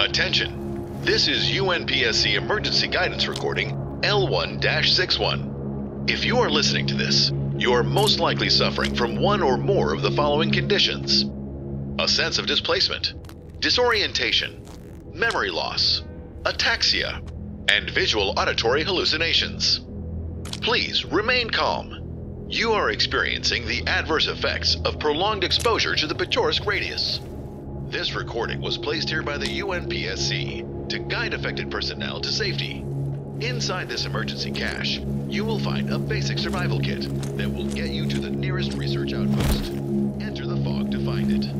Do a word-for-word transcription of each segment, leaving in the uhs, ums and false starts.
Attention, this is U N P S C emergency guidance recording L one dash sixty-one. If you are listening to this, you are most likely suffering from one or more of the following conditions: a sense of displacement, disorientation, memory loss, ataxia, and visual auditory hallucinations. Please remain calm. You are experiencing the adverse effects of prolonged exposure to the picturesque radius. This recording was placed here by the U N P S C to guide affected personnel to safety. Inside this emergency cache, you will find a basic survival kit that will get you to the nearest research outpost. Enter the fog to find it.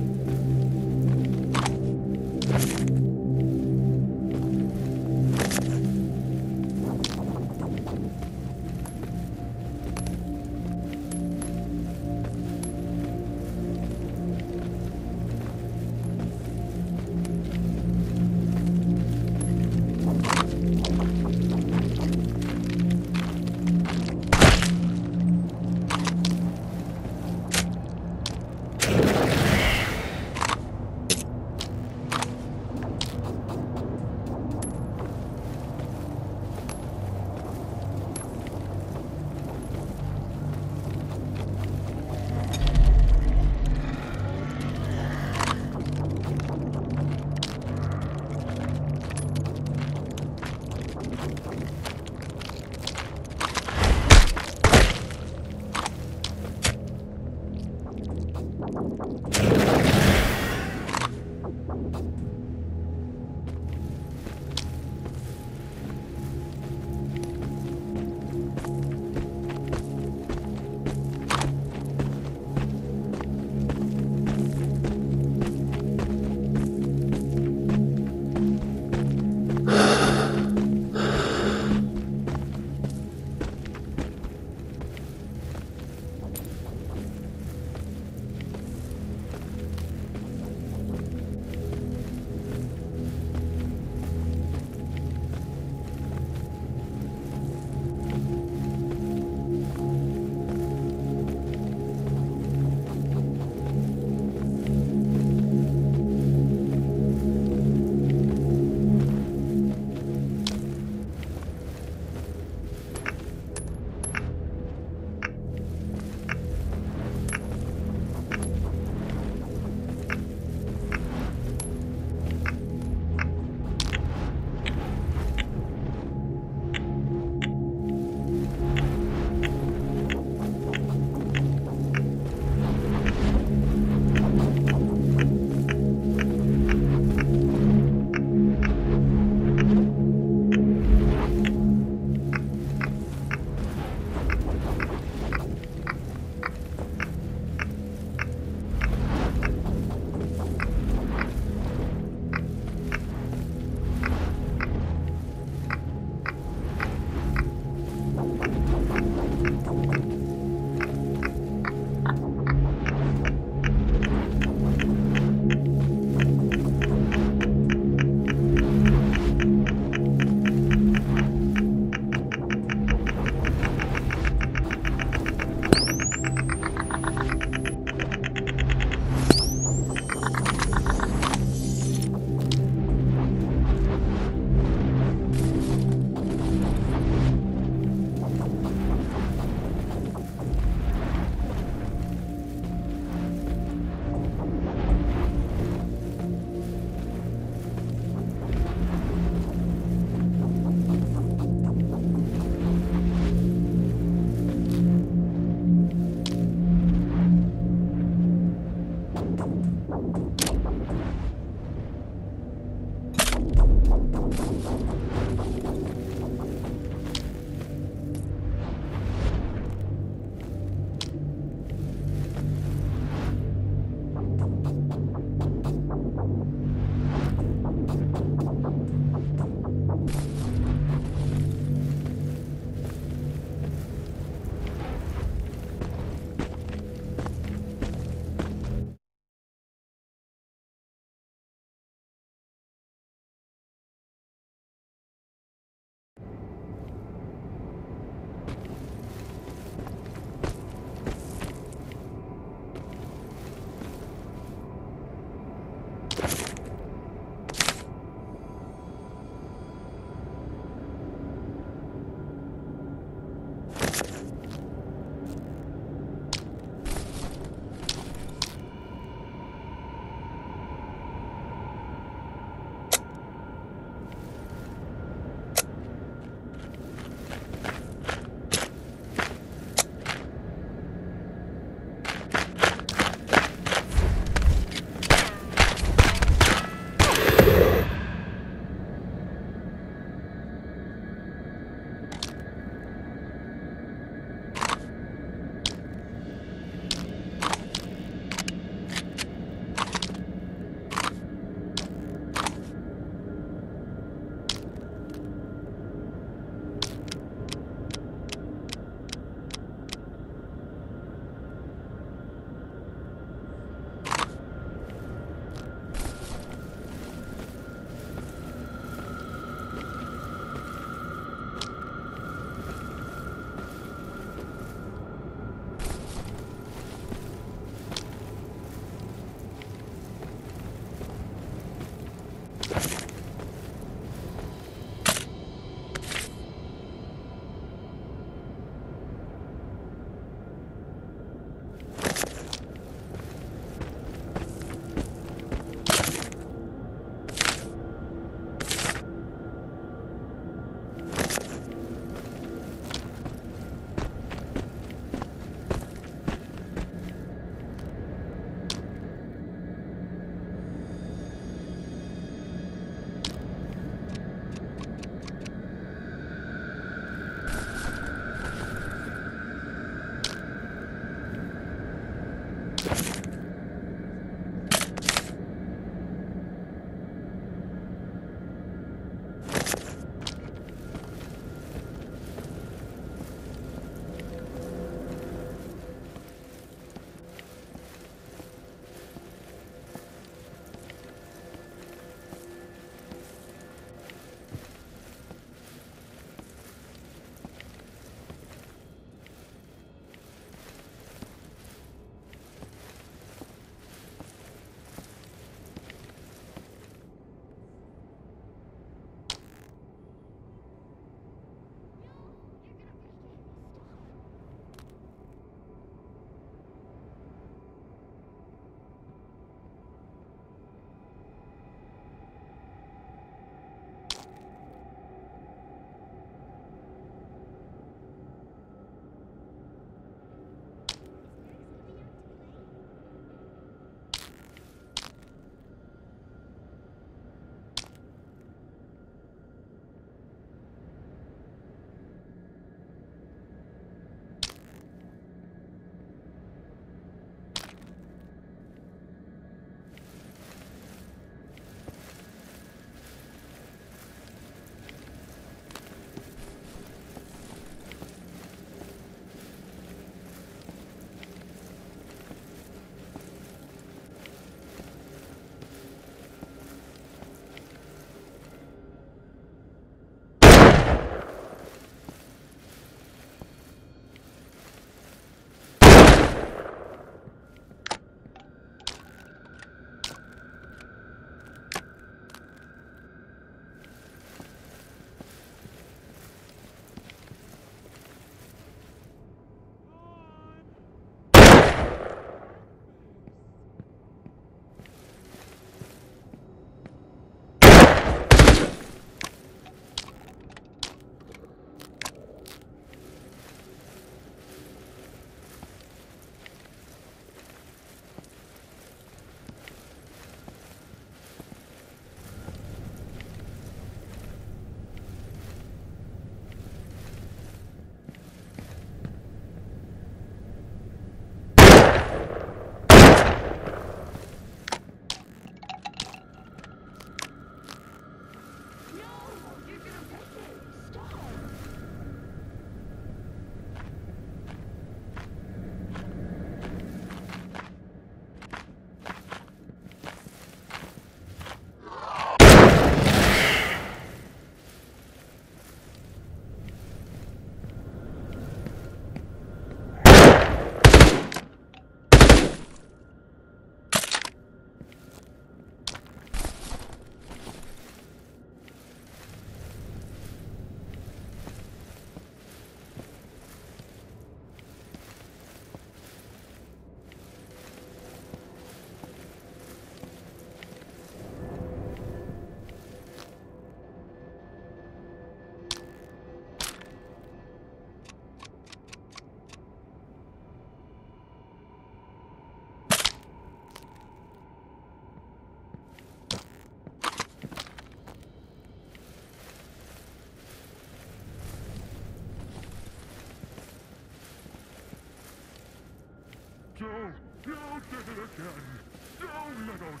Don't, don't do it again! Don't let us...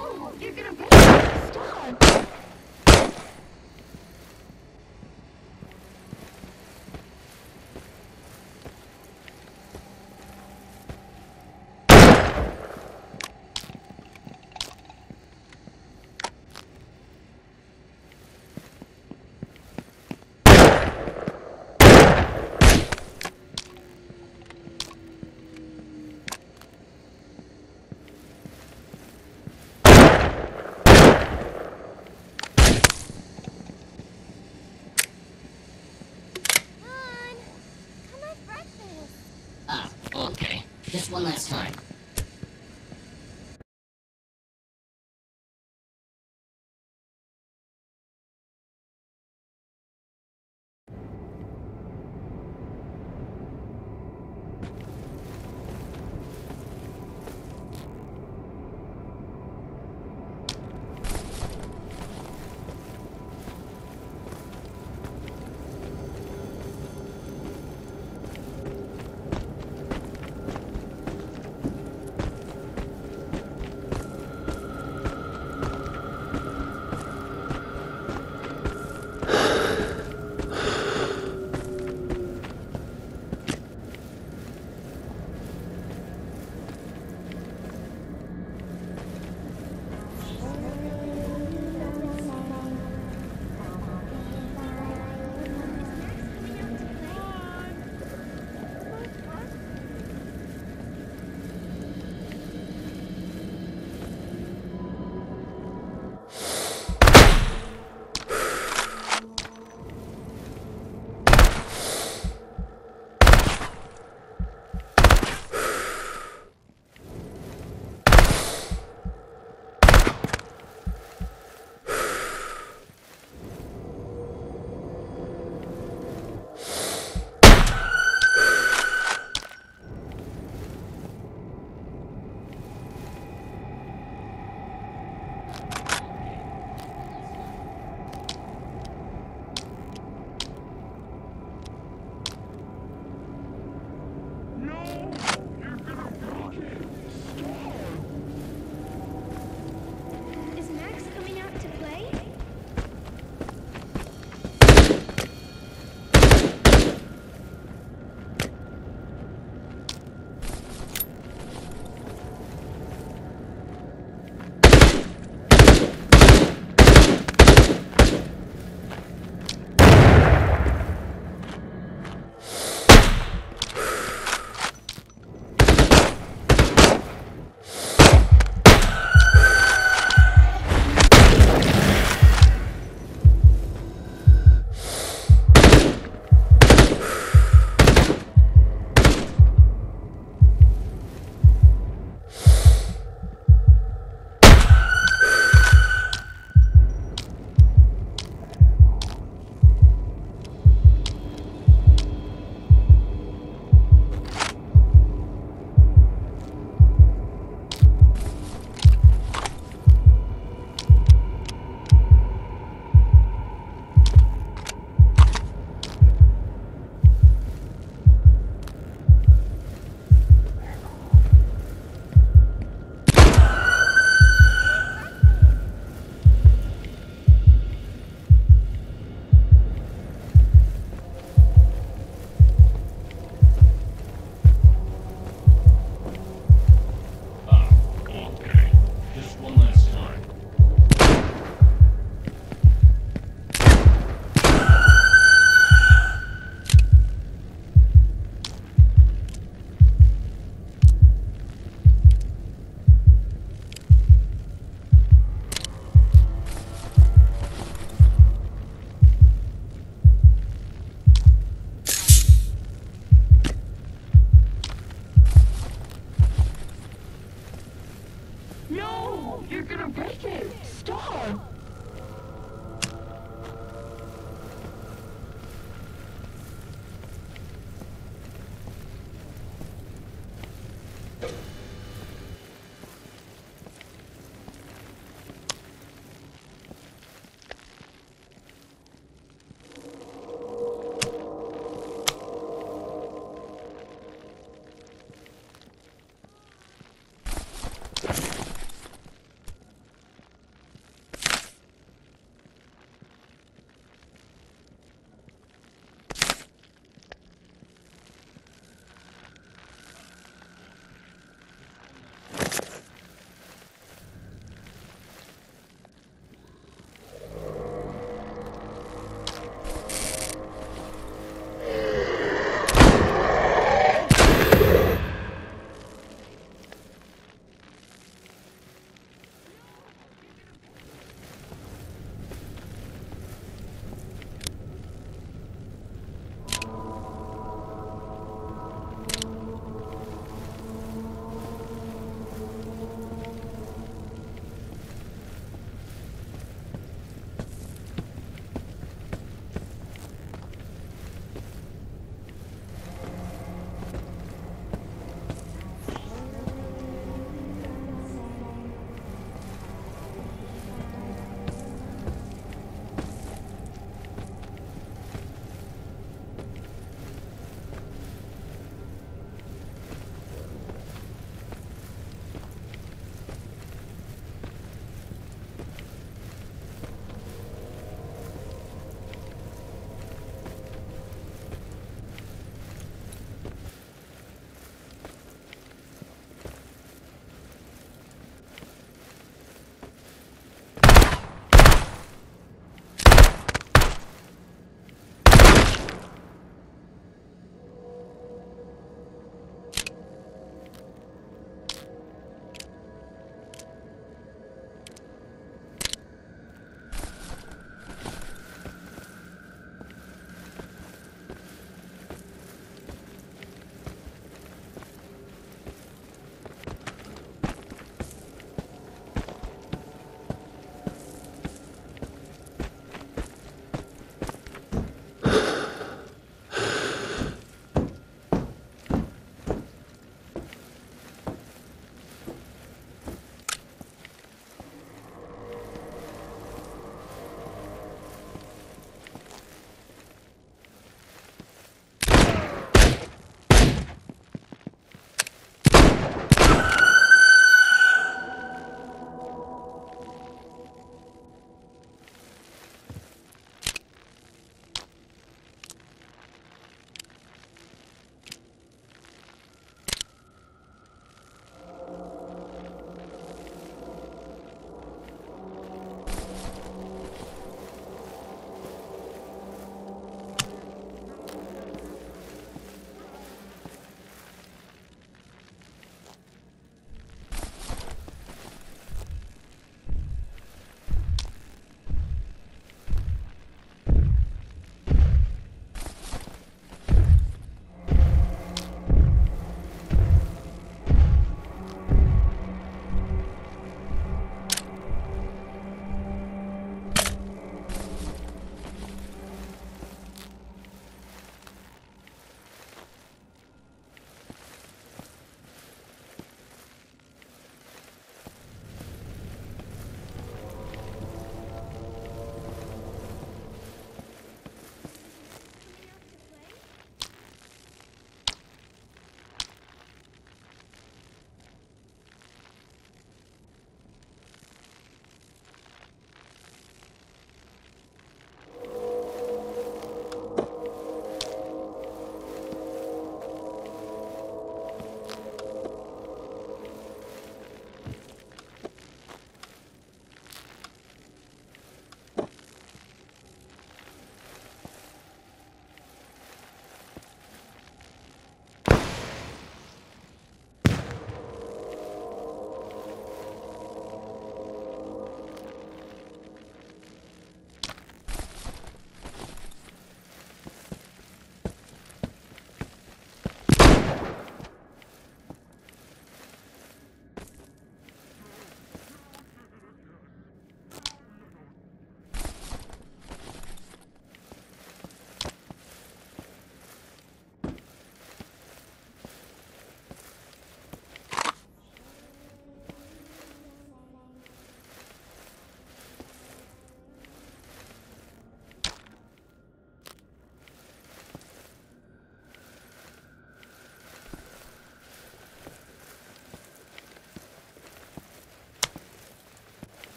No, you're gonna break the star. Just one last time. You're gonna break it! Star!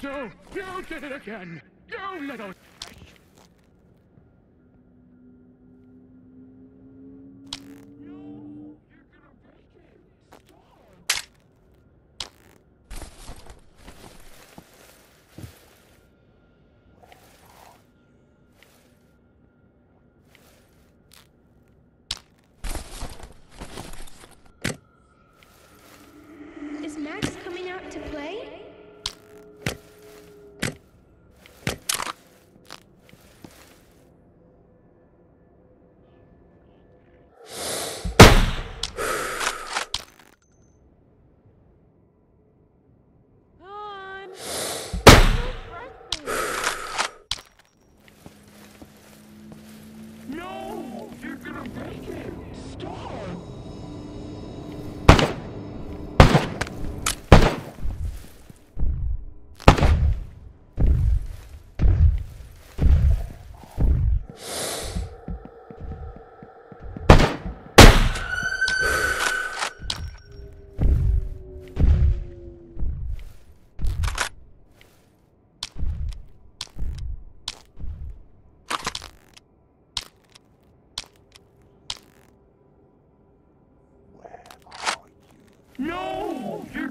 You, you did it again! You little... No! You're